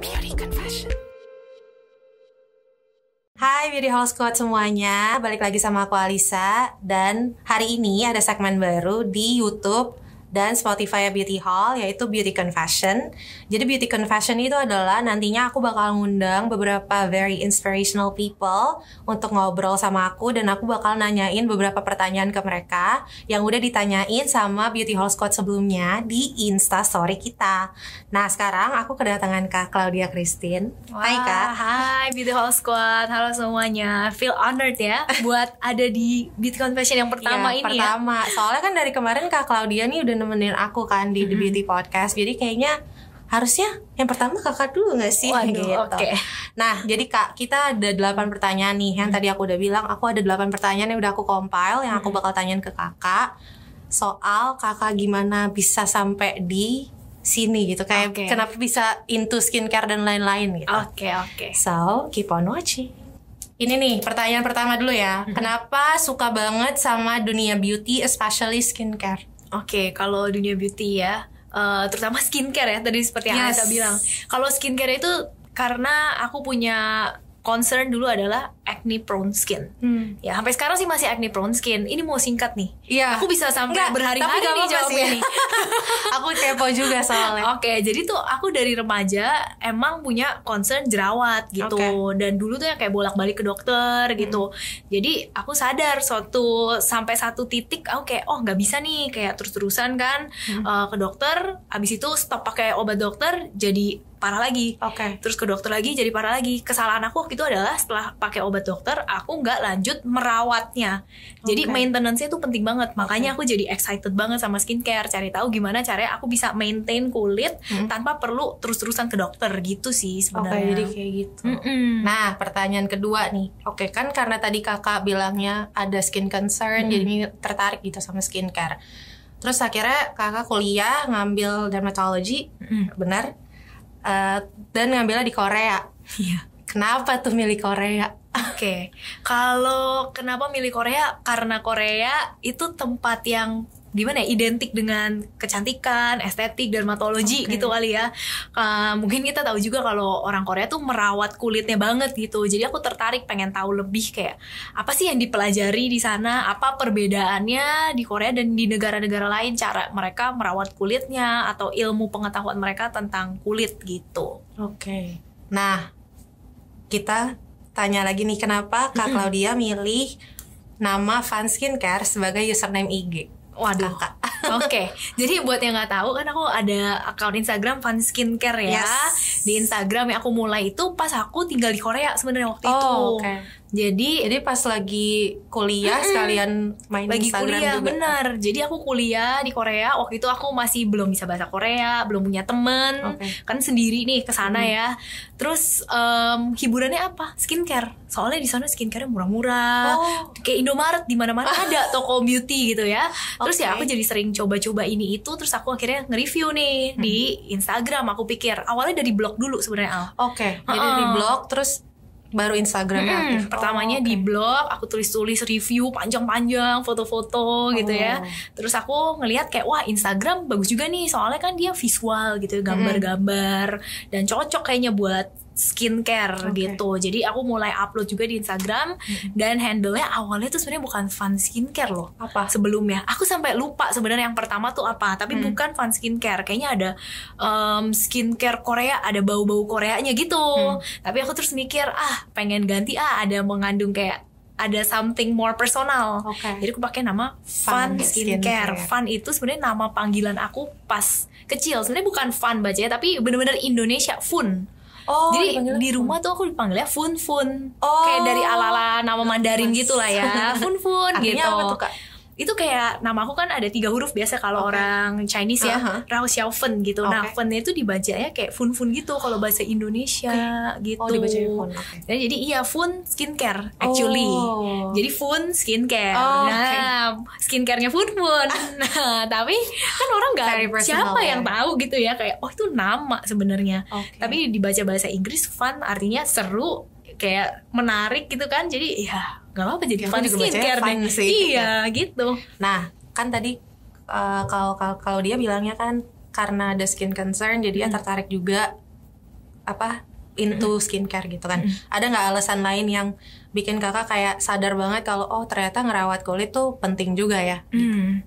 Beauty Confession. Hai Beauty House Squad semuanya, balik lagi sama aku Alisa. Dan hari ini ada segmen baru di YouTube dan Spotify Beauty Hall, yaitu Beauty Confession. Jadi Beauty Confession itu adalah nantinya aku bakal ngundang beberapa very inspirational people untuk ngobrol sama aku, dan aku bakal nanyain beberapa pertanyaan ke mereka yang udah ditanyain sama Beauty Hall Squad sebelumnya di Instastory kita. Nah sekarang aku kedatangan Kak Claudia Christine. Hai Kak. Hai Beauty Hall Squad, halo semuanya. Feel honored ya buat ada di Beauty Confession yang pertama ya, ini pertama. Ya, soalnya kan dari kemarin Kak Claudia nih udah nemenin aku kan di The Beauty Podcast. Jadi kayaknya harusnya yang pertama kakak dulu gak sih? Waduh, gitu. Okay. Nah jadi Kak, kita ada 8 pertanyaan nih. Yang tadi aku udah bilang, aku ada 8 pertanyaan yang udah aku compile, yang aku bakal tanyain ke kakak soal kakak gimana bisa sampai di sini gitu. Kayak kenapa bisa into skincare dan lain-lain gitu. Oke. So keep on watching. Ini nih pertanyaan pertama dulu ya. Kenapa suka banget sama dunia beauty, especially skincare? Oke, kalau dunia beauty ya, terutama skincare ya, tadi seperti yang Alisa bilang. Kalau skincare itu karena aku punya concern dulu adalah acne prone skin. Ya, sampai sekarang sih masih acne prone skin. Ini mau singkat nih. Iya. Aku bisa sampai berhari-hari nih jawabnya nih. Aku kepo juga soalnya. Oke, jadi tuh aku dari remaja emang punya concern jerawat gitu. Dan dulu tuh yang kayak bolak-balik ke dokter gitu. Jadi aku sadar sampai satu titik aku kayak nggak bisa nih kayak terus-terusan kan ke dokter. Abis itu stop pakai obat dokter, jadi parah lagi. Terus ke dokter lagi, jadi parah lagi. Kesalahan aku waktu itu adalah setelah pakai obat dokter aku nggak lanjut merawatnya. Jadi maintenance-nya itu penting banget. Makanya aku jadi excited banget sama skincare, cari tahu gimana caranya aku bisa maintain kulit tanpa perlu terus-terusan ke dokter gitu sih sebenarnya. Jadi kayak gitu. Nah, pertanyaan kedua nih. Kan karena tadi kakak bilangnya ada skin concern, jadi tertarik gitu sama skincare. Terus akhirnya kakak kuliah ngambil dermatology, benar? Dan ngambilnya di Korea. Kenapa tuh milih Korea? Kalau kenapa milih Korea? Karena Korea itu tempat yang gimana ya, identik dengan kecantikan, estetik, dermatologi gitu kali ya. Mungkin kita tahu juga kalau orang Korea tuh merawat kulitnya banget gitu. Jadi aku tertarik pengen tahu lebih kayak apa sih yang dipelajari di sana, apa perbedaannya di Korea dan di negara-negara lain, cara mereka merawat kulitnya atau ilmu pengetahuan mereka tentang kulit gitu. Nah, kita tanya lagi nih, kenapa Kak Claudia milih nama Funskincare sebagai username IG? Waduh. Jadi buat yang nggak tahu kan aku ada akun Instagram Funskincare ya. Di Instagram yang aku mulai itu pas aku tinggal di Korea sebenarnya waktu itu. Jadi pas lagi kuliah sekalian main lagi Instagram kuliah, juga. Jadi aku kuliah di Korea. Waktu itu aku masih belum bisa bahasa Korea, belum punya temen, kan sendiri nih kesana ya. Terus hiburannya apa? Skincare. Soalnya di sana skincare murah-murah, kayak Indomaret di mana-mana ada toko beauty gitu ya. Terus ya aku jadi sering coba-coba ini itu. Terus aku akhirnya nge-review nih di Instagram. Aku pikir awalnya dari blog dulu sebenarnya. Jadi di blog terus baru Instagramnya aktif. Pertamanya di blog aku tulis-tulis review panjang-panjang, foto-foto gitu ya. Terus aku ngelihat kayak wah Instagram bagus juga nih, soalnya kan dia visual gitu, gambar-gambar dan cocok kayaknya buat skincare gitu. Jadi aku mulai upload juga di Instagram. Dan handle-nya awalnya tuh sebenarnya bukan Funskincare loh. Apa? Sebelumnya aku sampai lupa sebenarnya yang pertama tuh apa. Tapi bukan Funskincare. Kayaknya ada skincare Korea, ada bau-bau Koreanya gitu. Tapi aku terus mikir pengen ganti, ada mengandung kayak ada something more personal. Jadi aku pakai nama Funskincare. Fun itu sebenarnya nama panggilan aku pas kecil. Sebenarnya bukan fun bacanya, tapi benar-benar Indonesia fun. Jadi di rumah tuh aku dipanggilnya Fun-Fun. Kayak dari ala-ala nama Mandarin gitu lah ya. Fun-Fun gitu. Artinya apa tuh Kak? Itu kayak nama aku kan ada 3 huruf biasa kalau orang Chinese ya, Rao Xiaofen gitu. Nah Fen-nya itu dibacanya kayak Fun-Fun gitu kalau bahasa Indonesia gitu. Dibacanya Fun. Nah, jadi iya Funskincare actually. Jadi Funskincare. Nah, skincare-nya Fun-Fun. Nah, tapi kan orang enggak siapa yang tahu gitu ya kayak itu nama sebenarnya. Tapi dibaca bahasa Inggris fun artinya seru, kayak menarik gitu kan. Jadi ya gak apa-apa jadi fun skincare deh. Iya gitu. Nah kan tadi kalau dia bilangnya kan karena ada skin concern jadi dia tertarik juga into skincare gitu kan. Ada nggak alasan lain yang bikin kakak kayak sadar banget kalau oh ternyata ngerawat kulit tuh penting juga ya? Gitu.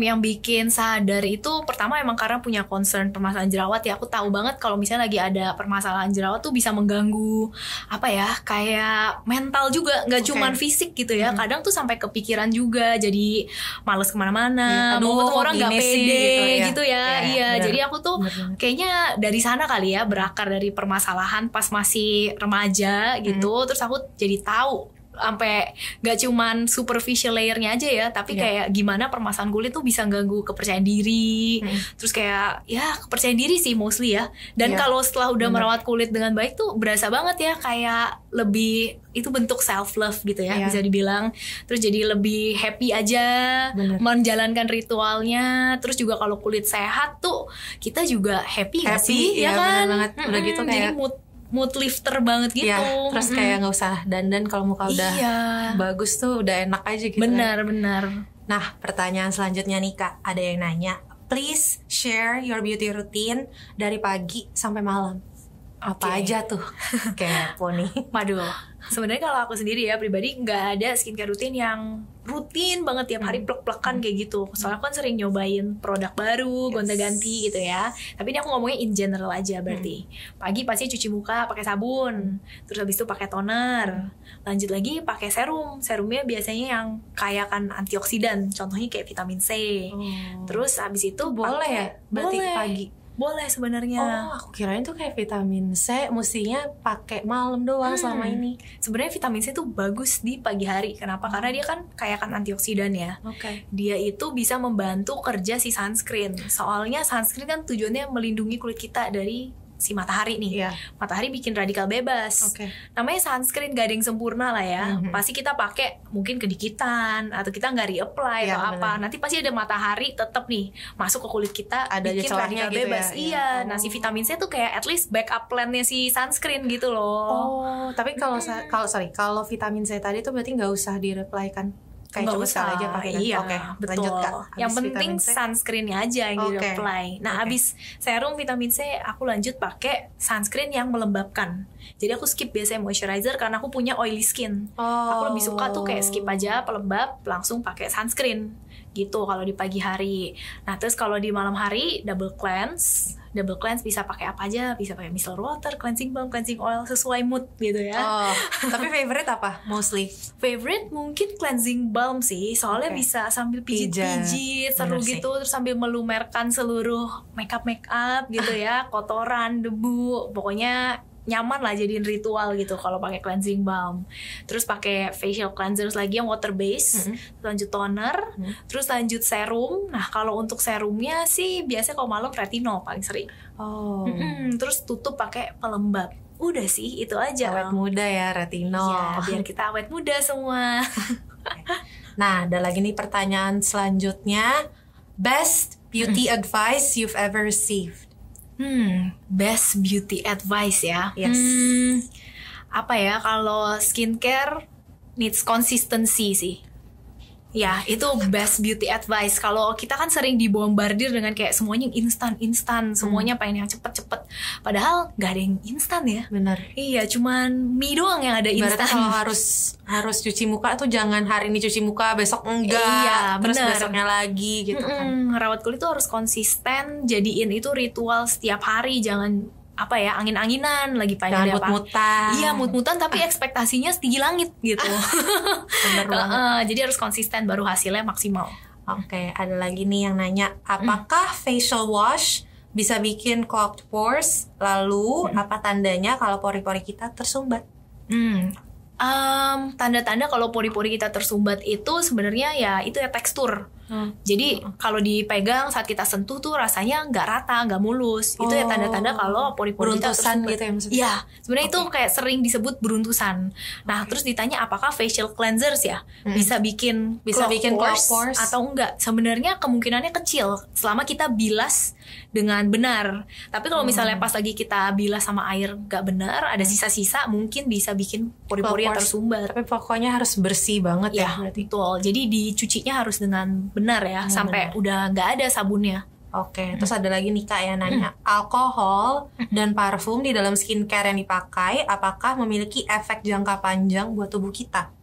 Yang bikin sadar itu pertama emang karena punya concern permasalahan jerawat ya. Aku tahu banget kalau misalnya lagi ada permasalahan jerawat tuh bisa mengganggu apa ya, kayak mental juga, nggak cuman fisik gitu ya. Kadang tuh sampai kepikiran juga, jadi males kemana-mana, mau ketemu orang nggak pede gitu ya. Iya, jadi aku tuh kayaknya dari sana kali ya, berakar dari permasalahan pas masih remaja gitu. Terus aku jadi tahu sampai gak cuman superficial layernya aja ya, tapi kayak gimana permasalahan kulit tuh bisa ganggu kepercayaan diri, terus kayak ya kepercayaan diri sih mostly ya. Dan kalau setelah udah merawat kulit dengan baik tuh berasa banget ya, kayak lebih itu bentuk self love gitu ya, bisa dibilang. Terus jadi lebih happy aja menjalankan ritualnya. Terus juga kalau kulit sehat tuh kita juga happy gak sih? Ya kan? Udah gitu kayak jadi mood lifter banget gitu. Ya, terus kayak nggak usah dandan kalau muka udah bagus tuh udah enak aja gitu. Benar. Nah, pertanyaan selanjutnya nih Kak, ada yang nanya, please share your beauty routine dari pagi sampai malam. Apa aja tuh? Kepo nih. Waduh. Sebenarnya kalau aku sendiri ya pribadi nggak ada skincare routine yang rutin banget tiap hari plek-plekan kayak gitu. Soalnya aku kan sering nyobain produk baru, gonta-ganti gitu ya. Tapi ini aku ngomongnya in general aja berarti. Pagi pasti cuci muka pakai sabun, terus habis itu pakai toner. Lanjut lagi pakai serum. Serumnya biasanya yang kaya kan antioksidan, contohnya kayak vitamin C. Terus habis itu boleh ya berarti pagi. Boleh sebenarnya. Oh, aku kirain tuh kayak vitamin C mestinya pakai malam doang selama ini. Sebenarnya vitamin C tuh bagus di pagi hari. Kenapa? Karena dia kan kaya kan antioksidan ya. Dia itu bisa membantu kerja si sunscreen. Soalnya sunscreen kan tujuannya melindungi kulit kita dari si matahari nih. Matahari bikin radikal bebas. Namanya sunscreen gak ada yang sempurna lah ya. Pasti kita pakai mungkin kedikitan atau kita gak reapply atau apa. Nanti pasti ada matahari tetap nih masuk ke kulit kita, ada bikin radikal gitu bebas. Nah si vitamin C tuh kayak at least backup plan-nya si sunscreen gitu loh. Oh, tapi kalau kalau vitamin C tadi tuh berarti gak usah direapply kan? Kayak cuma sekali aja pakai. Betul. Yang penting sunscreen-nya aja yang di-apply. Nah, habis serum vitamin C aku lanjut pakai sunscreen yang melembabkan. Jadi aku skip biasanya moisturizer karena aku punya oily skin. Aku lebih suka tuh kayak skip aja pelembab, langsung pakai sunscreen gitu kalau di pagi hari. Nah, terus kalau di malam hari double cleanse. Double cleanse bisa pakai apa aja, bisa pakai micellar water, cleansing balm, cleansing oil, sesuai mood gitu ya. Tapi favorite apa mostly? Favorite mungkin cleansing balm sih, soalnya bisa sambil pijit-pijit seru gitu, terus sambil melumerkan seluruh makeup gitu ya, kotoran, debu, pokoknya nyaman lah jadiin ritual gitu kalau pakai cleansing balm. Terus pakai facial cleanser lagi yang water base, lanjut toner, terus lanjut serum. Nah kalau untuk serumnya sih biasanya kalau malam retinol paling sering. Terus tutup pakai pelembab. Udah sih itu aja. Awet muda ya retinol. Ya, biar kita awet muda semua. Nah ada lagi nih pertanyaan selanjutnya, best beauty advice you've ever received. Best beauty advice ya. Apa ya, kalau skincare needs consistency sih. Ya, itu best beauty advice. Kalau kita kan sering dibombardir dengan kayak semuanya instan, semuanya pengen yang cepet-cepet. Padahal nggak ada yang instan ya. Iya, cuman mie doang yang ada instan. Kalau harus cuci muka tuh jangan hari ini cuci muka, besok enggak. Terus besoknya lagi gitu kan. Ngerawat kulit tuh harus konsisten, jadiin itu ritual setiap hari, jangan apa ya, angin-anginan lagi pengen apa. Mut-mutan tapi ekspektasinya setinggi langit gitu. Jadi harus konsisten baru hasilnya maksimal. Ada lagi nih yang nanya, apakah facial wash bisa bikin clogged pores? Lalu apa tandanya kalau pori-pori kita tersumbat? Tanda-tanda kalau pori-pori kita tersumbat itu sebenarnya ya itu ya tekstur. Jadi kalau dipegang saat kita sentuh tuh rasanya nggak rata, nggak mulus. Itu ya tanda-tanda kalau pori-pori kita tersumbat. Gitu ya maksudnya? Ya, sebenarnya itu kayak sering disebut beruntusan. Nah terus ditanya apakah facial cleansers ya bisa bikin clogged pores atau enggak? Sebenarnya kemungkinannya kecil selama kita bilas dengan benar. Tapi kalau misalnya pas lagi kita bilas sama air gak benar, ada sisa-sisa, mungkin bisa bikin pori-pori yang tersumbat. Tapi pokoknya harus bersih banget ya berarti. Betul, jadi dicucinya harus dengan benar ya, sampai udah gak ada sabunnya. Oke, terus ada lagi Nika yang nanya, alkohol dan parfum di dalam skincare yang dipakai apakah memiliki efek jangka panjang buat tubuh kita?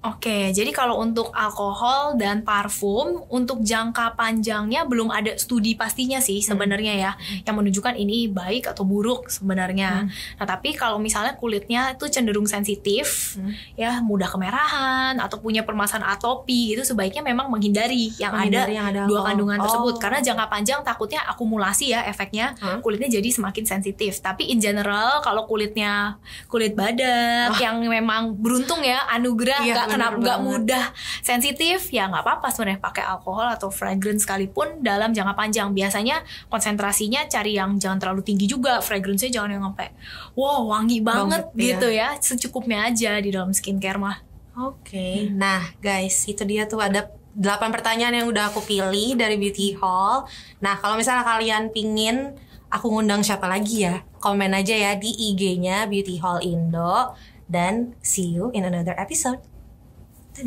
Oke, jadi kalau untuk alkohol dan parfum, untuk jangka panjangnya belum ada studi pastinya sih sebenarnya ya, yang menunjukkan ini baik atau buruk sebenarnya. Nah, tapi kalau misalnya kulitnya itu cenderung sensitif, ya mudah kemerahan atau punya permasalahan atopi gitu, sebaiknya memang menghindari yang ada dua kandungan tersebut. Karena jangka panjang takutnya akumulasi ya efeknya, kulitnya jadi semakin sensitif. Tapi in general kalau kulitnya kulit badak yang memang beruntung ya, anugerah iya, nggak mudah sensitif ya, nggak apa-apa sebenarnya pakai alkohol atau fragrance sekalipun dalam jangka panjang. Biasanya konsentrasinya cari yang jangan terlalu tinggi juga, fragrance-nya jangan yang sampai wow wangi banget gitu ya. Secukupnya aja di dalam skincare mah. Oke. Nah guys, itu dia tuh ada 8 pertanyaan yang udah aku pilih dari Beauty Hall. Nah kalau misalnya kalian pingin aku ngundang siapa lagi ya, komen aja ya di IG-nya Beauty Hall Indo. Dan see you in another episode.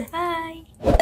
Bye.